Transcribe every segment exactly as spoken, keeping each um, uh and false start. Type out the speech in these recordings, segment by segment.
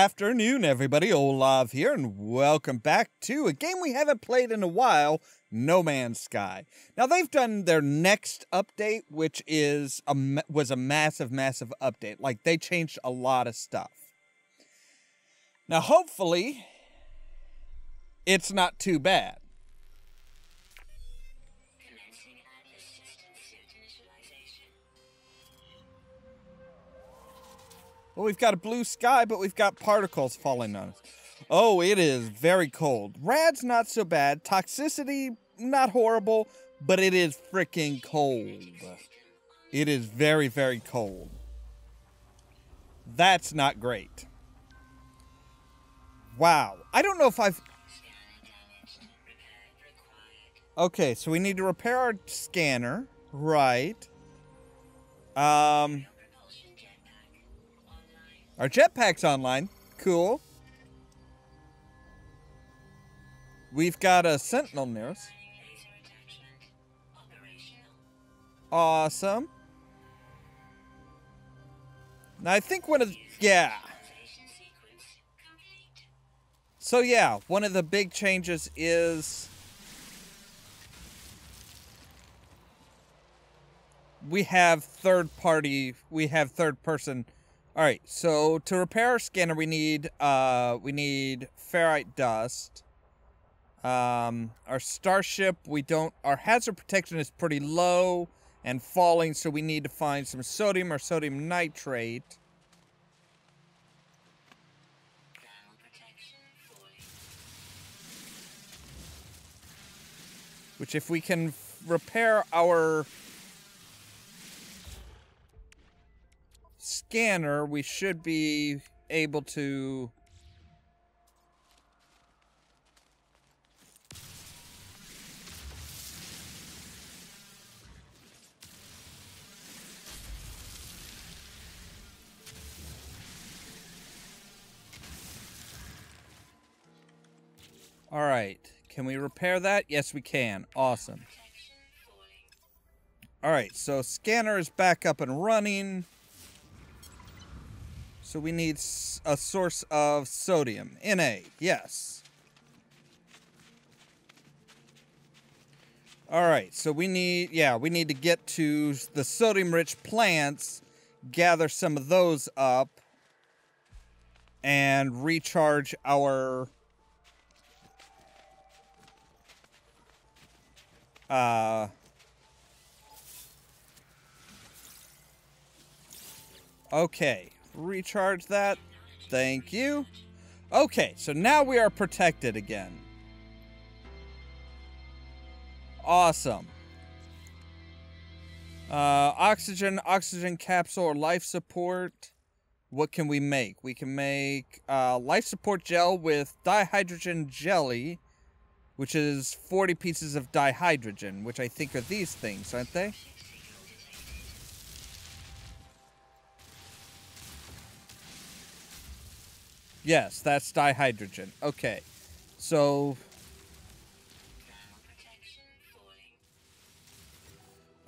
afternoon, everybody. Olav here, and welcome back to a game we haven't played in a while, No Man's Sky. Now, they've done their next update, which is a, was a massive, massive update. Like, they changed a lot of stuff. Now, hopefully, it's not too bad. Commencing Atlas system suit initialization. Well, we've got a blue sky, but we've got particles falling on us. Oh, it is very cold. Rad's not so bad. Toxicity, not horrible, but it is freaking cold. It is very, very cold. That's not great. Wow. I don't know if I've... Okay, so we need to repair our scanner. Right. Um... Our jetpack's online. Cool. We've got a sentinel near us. Awesome. Now I think one of the, yeah. So yeah, one of the big changes is we have third party, we have third person. All right, so to repair our scanner, we need uh, we need ferrite dust. Um, our starship, we don't. Our hazard protection is pretty low and falling, so we need to find some sodium or sodium nitrate. Which, if we can repair our scanner, we should be able to all right, can we repair that? Yes, we can. Awesome. All right, so scanner is back up and running. So we need a source of sodium. Na, yes. All right, so we need, yeah, we need to get to the sodium-rich plants, gather some of those up, and recharge our uh, okay. Recharge that. Thank you. Okay, so now we are protected again. Awesome. Uh, oxygen, oxygen capsule, or life support. What can we make? We can make uh, life support gel with dihydrogen jelly, which is forty pieces of dihydrogen, which I think are these things, aren't they? Yes, that's dihydrogen. Okay, so...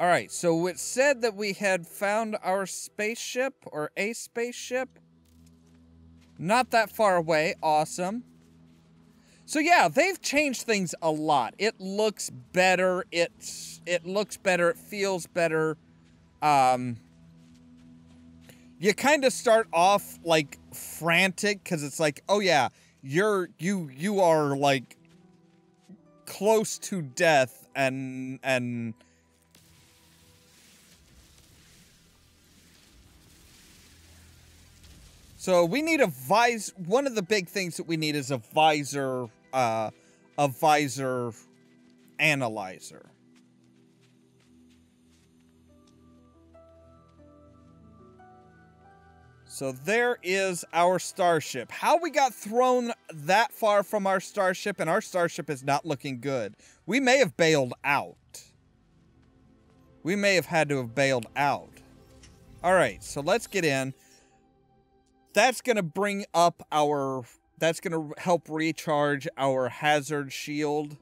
Alright, so it said that we had found our spaceship, or a spaceship. Not that far away. Awesome. So yeah, they've changed things a lot. It looks better. It's, it looks better. It feels better. Um... You kind of start off like frantic because it's like, oh yeah, you're you you are like close to death and and so we need a visor. One of the big things that we need is a visor, uh, a visor analyzer. So there is our starship. How we got thrown that far from our starship, and our starship is not looking good. We may have bailed out. We may have had to have bailed out. All right, so let's get in. That's going to bring up our... That's going to help recharge our hazard shield.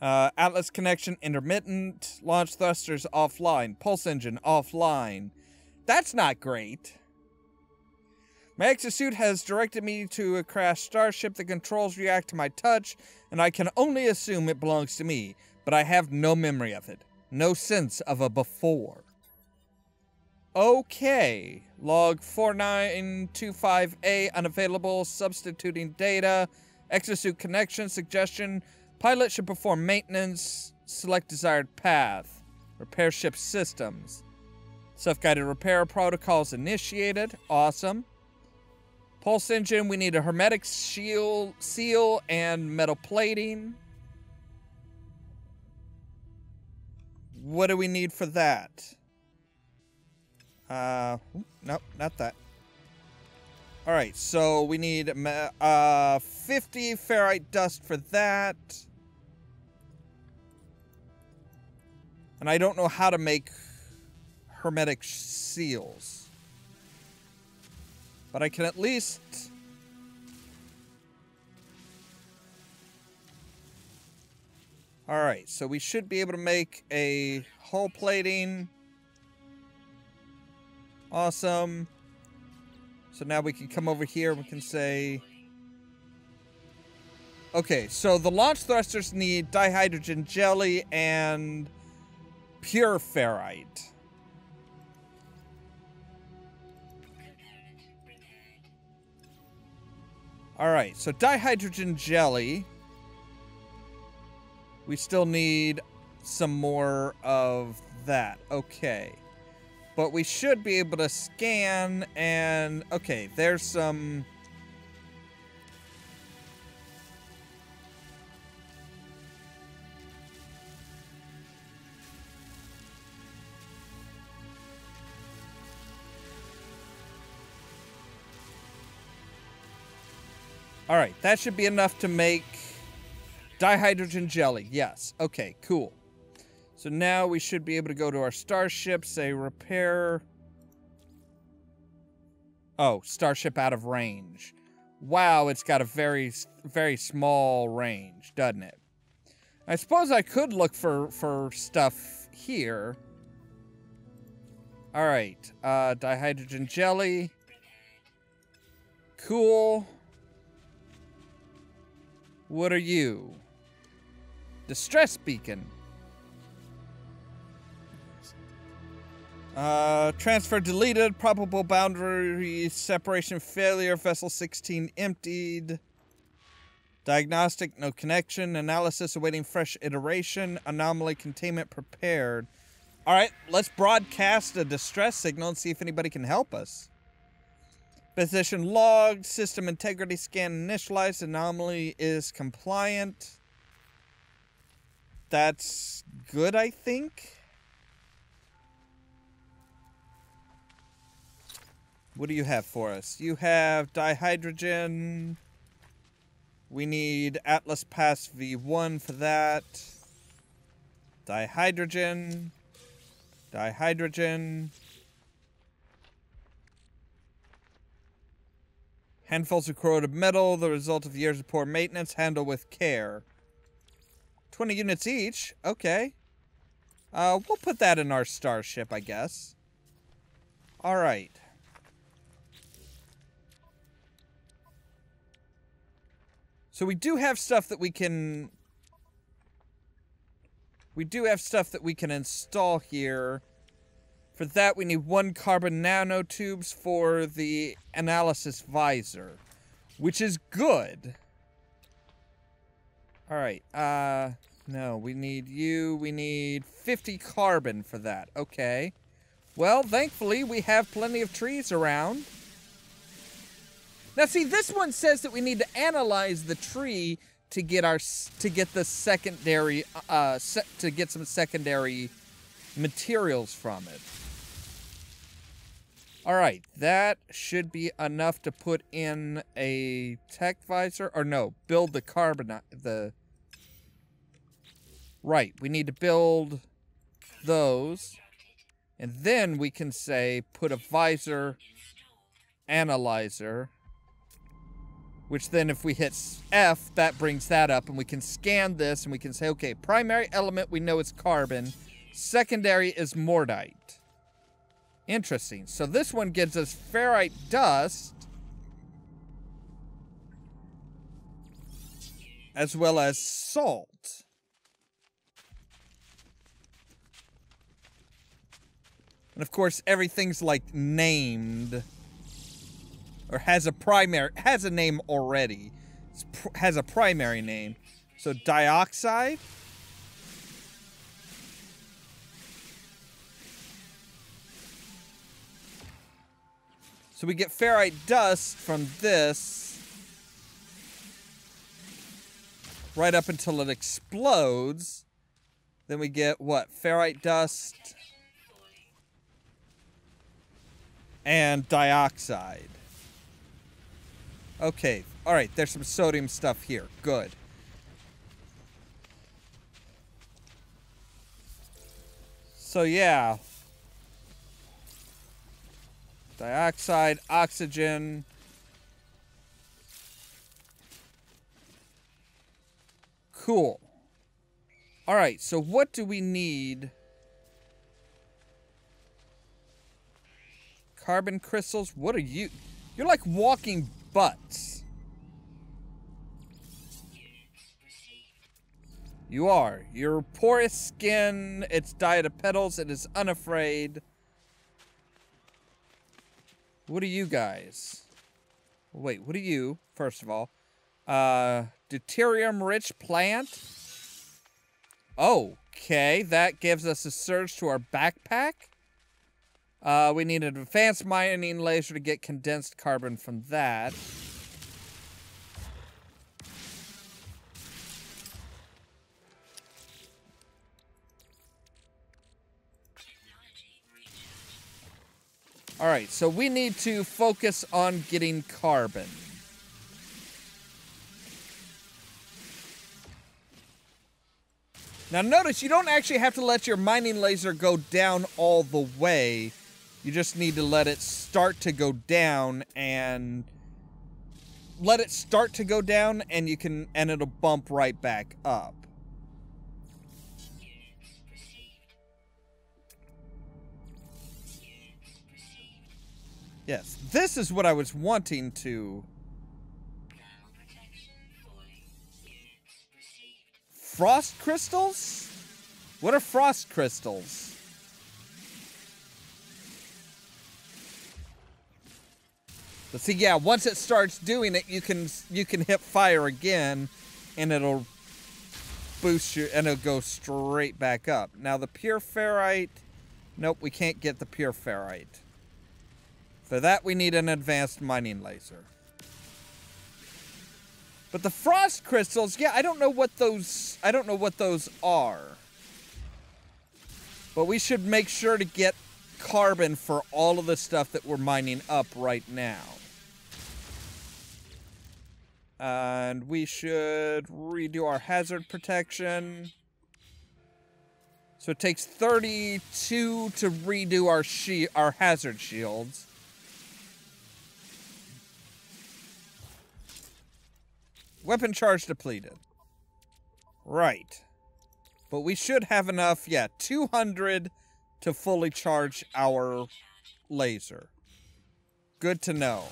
Uh, Atlas connection intermittent. Launch thrusters offline. Pulse engine offline. That's not great. My exosuit has directed me to a crashed starship. The controls react to my touch, and I can only assume it belongs to me, but I have no memory of it. No sense of a before. Okay. Log four nine two five A, unavailable, substituting data. Exosuit connection, suggestion. Pilot should perform maintenance. Select desired path. Repair ship systems. Self-guided repair protocols initiated. Awesome. Pulse engine, we need a hermetic shield, seal and metal plating. What do we need for that? Uh, nope, not that. Alright, so we need uh, fifty ferrite dust for that. And I don't know how to make hermetic seals. But I can at least... Alright, so we should be able to make a hull plating. Awesome. So now we can come over here and we can say... Okay, so the launch thrusters need dihydrogen jelly and pure ferrite. Alright, so dihydrogen jelly. We still need some more of that. Okay. But we should be able to scan and... Okay, there's some... Alright, that should be enough to make dihydrogen jelly. Yes. Okay, cool. So now we should be able to go to our starship, say repair. Oh, starship out of range. Wow, it's got a very, very small range, doesn't it? I suppose I could look for, for stuff here. Alright, uh, dihydrogen jelly. Cool. What are you? Distress beacon. Uh, transfer deleted. Probable boundary separation failure. Vessel sixteen emptied. Diagnostic, no connection. Analysis awaiting fresh iteration. Anomaly containment prepared. Alright, let's broadcast a distress signal and see if anybody can help us. Position logged. System integrity scan initialized. Anomaly is compliant. That's good, I think. What do you have for us? You have dihydrogen. We need Atlas Pass V one for that. Dihydrogen. Dihydrogen. Handfuls of corroded metal, the result of years of poor maintenance. Handle with care. twenty units each? Okay. Uh, we'll put that in our starship, I guess. Alright. So we do have stuff that we can... We do have stuff that we can install here. For that, we need one carbon nanotubes for the analysis visor. Which is good. Alright, uh... No, we need you. We need fifty carbon for that. Okay. Well, thankfully, we have plenty of trees around. Now, see, this one says that we need to analyze the tree to get our to get the secondary uh, se to get some secondary materials from it. All right, that should be enough to put in a tech visor, or no, build the carbon the. Right, we need to build those, and then we can say put a visor analyzer. Which then if we hit F, that brings that up. And we can scan this and we can say, okay, primary element, we know it's carbon. Secondary is mordite. Interesting. So this one gives us ferrite dust. as well as salt. And of course, everything's like named or has a primary, has a name already. It has a primary name. So dioxide. So we get ferrite dust from this right up until it explodes. Then we get what? Ferrite dust and dioxide. Okay. All right. There's some sodium stuff here. Good. So, yeah. Dioxide, oxygen. Cool. All right. So, what do we need? Carbon crystals. What are you? You're like walking butts. You are. Your porous skin, its diet of petals, it is unafraid. What are you guys? Wait, what are you, first of all? Uh, deuterium-rich plant? Okay, that gives us a surge to our backpack. Uh, we need an advanced mining laser to get condensed carbon from that. All right, so we need to focus on getting carbon. Now notice you don't actually have to let your mining laser go down all the way. You just need to let it start to go down and let it start to go down and you can, and it'll bump right back up. Yes, this is what I was wanting to. Frost crystals? What are frost crystals? But see, yeah, once it starts doing it, you can you can hit fire again, and it'll boost you, and it'll go straight back up. Now the pure ferrite, nope, we can't get the pure ferrite. For that, we need an advanced mining laser. But the frost crystals, yeah, I don't know what those, I don't know what those are. But we should make sure to get carbon for all of the stuff that we're mining up right now. And we should redo our hazard protection. So it takes thirty-two to redo our she our hazard shields. Weapon charge depleted. Right. But we should have enough, yeah, two hundred to fully charge our laser. Good to know.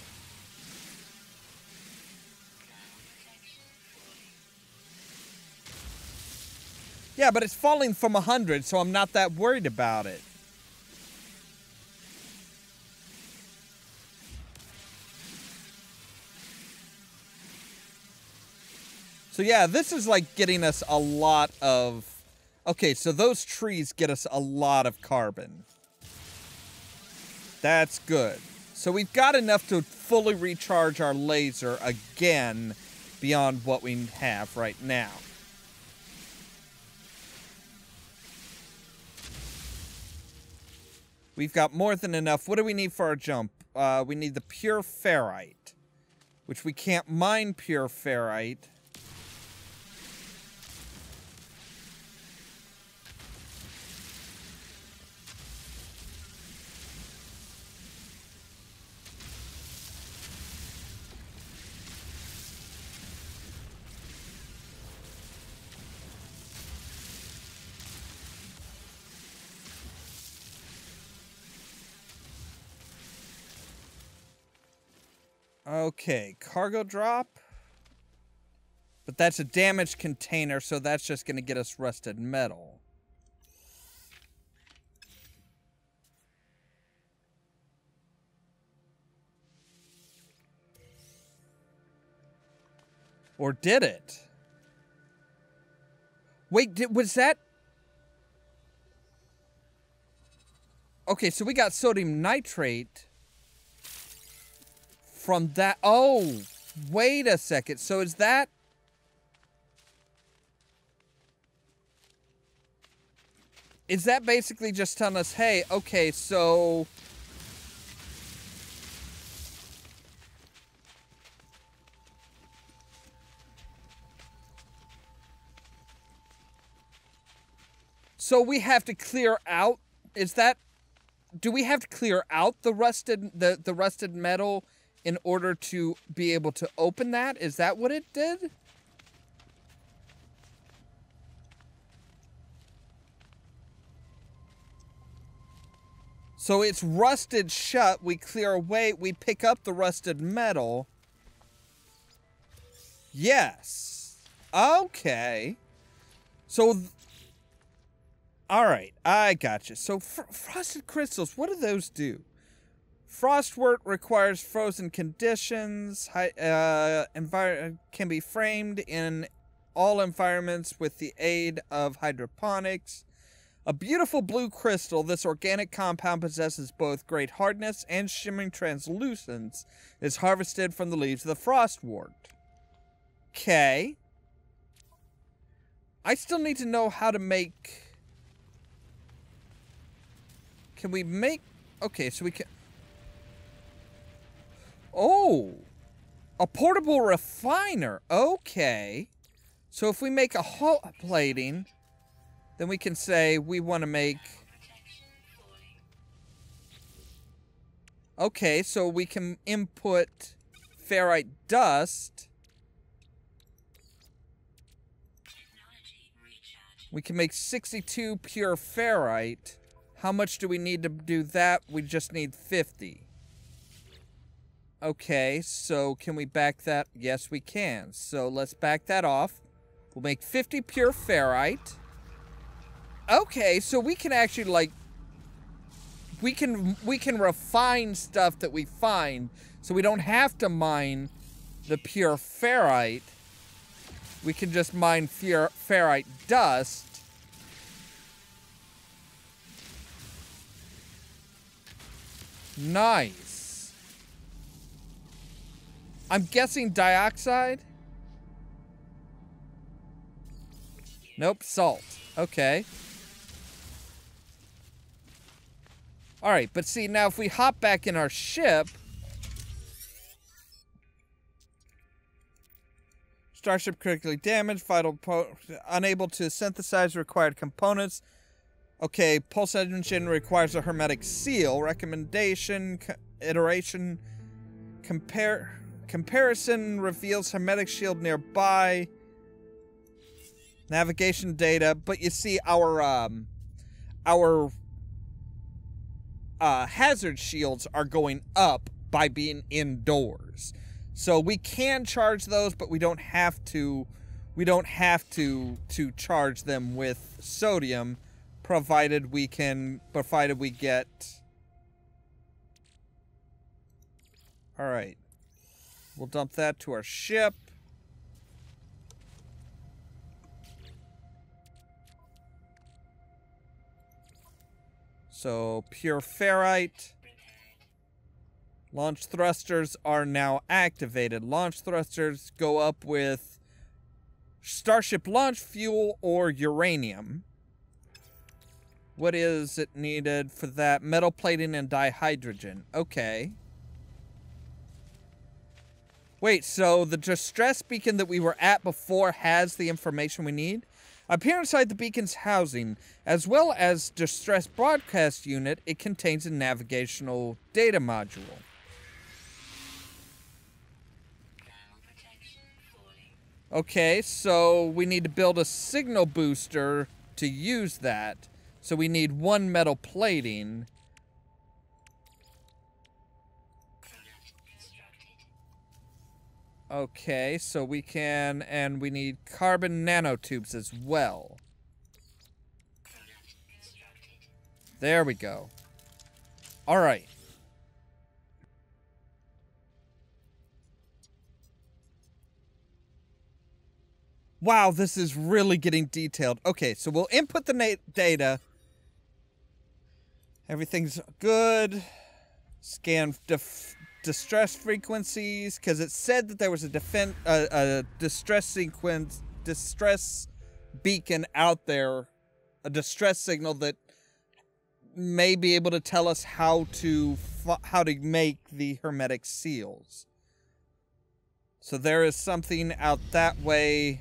Yeah, but it's falling from one hundred, so I'm not that worried about it. So yeah, this is like getting us a lot of... Okay, so those trees get us a lot of carbon. That's good. So we've got enough to fully recharge our laser again beyond what we have right now. We've got more than enough. What do we need for our jump? Uh, we need the pure ferrite, which we can't mine pure ferrite. Okay, cargo drop. But that's a damaged container, so that's just going to get us rusted metal. Or did it? Wait, did, was that... Okay, so we got sodium nitrate from that. Oh, wait a second. So is that... Is that basically just telling us, hey, okay, so... So we have to clear out, is that, do we have to clear out the rusted, the, the rusted metal in order to be able to open that? Is that what it did? So it's rusted shut, we clear away, we pick up the rusted metal. Yes. Okay. So... All right, I gotcha. So, fr frosted crystals, what do those do? Frostwort requires frozen conditions. Hi uh, envir can be framed in all environments with the aid of hydroponics. A beautiful blue crystal, this organic compound possesses both great hardness and shimmering translucence. It is harvested from the leaves of the frostwort. Okay. I still need to know how to make... Can we make... Okay, so we can... Oh! A portable refiner. Okay. So if we make a hot plating, then we can say we want to make... Okay, so we can input ferrite dust. We can make sixty-two pure ferrite. How much do we need to do that? We just need fifty. Okay, so can we back that? Yes, we can. So let's back that off. We'll make fifty pure ferrite. Okay, so we can actually, like... We can, we can refine stuff that we find, so we don't have to mine the pure ferrite. We can just mine fer- ferrite dust. Nice. I'm guessing dioxide? Nope, salt. Okay. Alright, but see, now if we hop back in our ship... Starship critically damaged, vital... Unable to synthesize required components... Okay, pulse engine requires a hermetic seal. Recommendation, co iteration, compare, comparison reveals hermetic shield nearby. Navigation data, but you see our um, our uh, hazard shields are going up by being indoors, so we can charge those, but we don't have to. We don't have to to charge them with sodium. Provided we can, provided we get. All right. We'll dump that to our ship. So, pure ferrite. Launch thrusters are now activated. Launch thrusters go up with Starship launch fuel or uranium. What is it needed for that? Metal plating and dihydrogen. Okay. Wait, so the distress beacon that we were at before has the information we need? Appear inside the beacon's housing. As well as distress broadcast unit, it contains a navigational data module. Okay, so we need to build a signal booster to use that. So we need one metal plating. Okay, so we can, and we need carbon nanotubes as well. There we go. All right. Wow, this is really getting detailed. Okay, so we'll input the na data. Everything's good. Scan distress frequencies, because it said that there was a defend uh, a distress sequence, distress beacon out there, a distress signal that may be able to tell us how to f how to make the hermetic seals. So there is something out that way.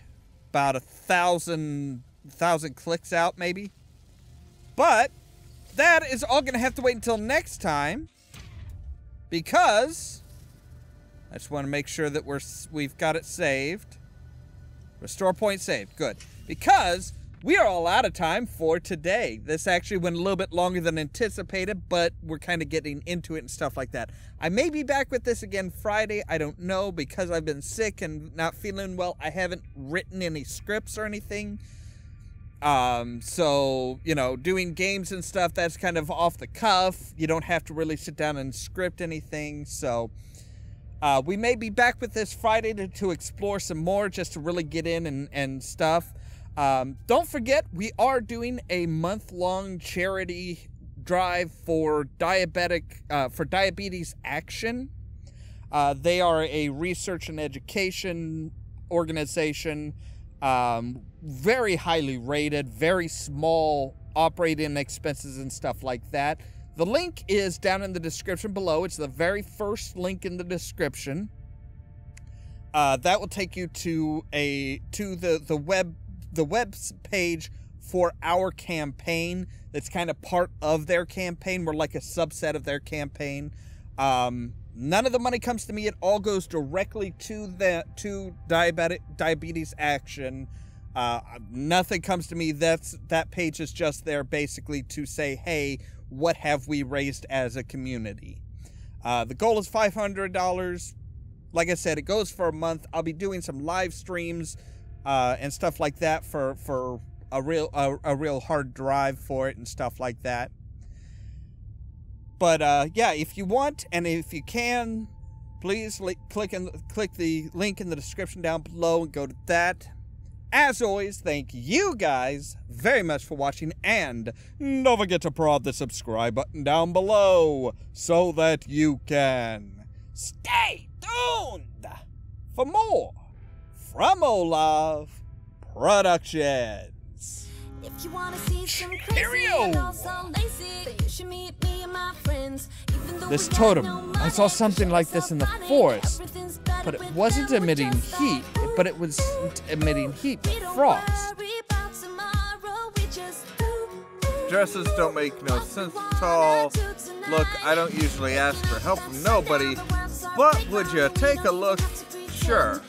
About a thousand, thousand clicks out, maybe. But that is all going to have to wait until next time, because I just want to make sure that we're we've got it saved. Restore point saved. Good, because we are all out of time for today. This actually went a little bit longer than anticipated, but we're kind of getting into it and stuff like that. I may be back with this again Friday. I don't know, because I've been sick and not feeling well. I haven't written any scripts or anything. Um, so, you know, doing games and stuff, that's kind of off the cuff. You don't have to really sit down and script anything. So uh, we may be back with this Friday to, to explore some more, just to really get in and, and stuff. Um, don't forget, we are doing a month-long charity drive for diabetic uh, for Diabetes Action. Uh, they are a research and education organization, um, very highly rated, very small operating expenses and stuff like that. The link is down in the description below. It's the very first link in the description. Uh, that will take you to a to the the web. the web page for our campaign. That's kind of part of their campaign. We're like a subset of their campaign. Um, none of the money comes to me. It all goes directly to the to diabetic Diabetes Action. Uh, nothing comes to me. That's that page is just there basically to say, hey, what have we raised as a community? Uh, the goal is five hundred dollars. Like I said, it goes for a month. I'll be doing some live streams Uh, and stuff like that for for a real a, a real hard drive for it and stuff like that. But uh, yeah, if you want and if you can, please click and click the link in the description down below and go to that. As always, thank you guys very much for watching, and don't forget to prod the subscribe button down below so that you can stay tuned for more from Ollamh Productions. If you want to see some crazy and also lazy, then you should meet me and my friends. Even though this totem, no I saw something like this in the forest, but it wasn't emitting heat, like, but it was emitting heat but frost. Just, ooh, dresses don't make no sense at all. Look, I don't usually ask for help from nobody, but would you take a look? Sure.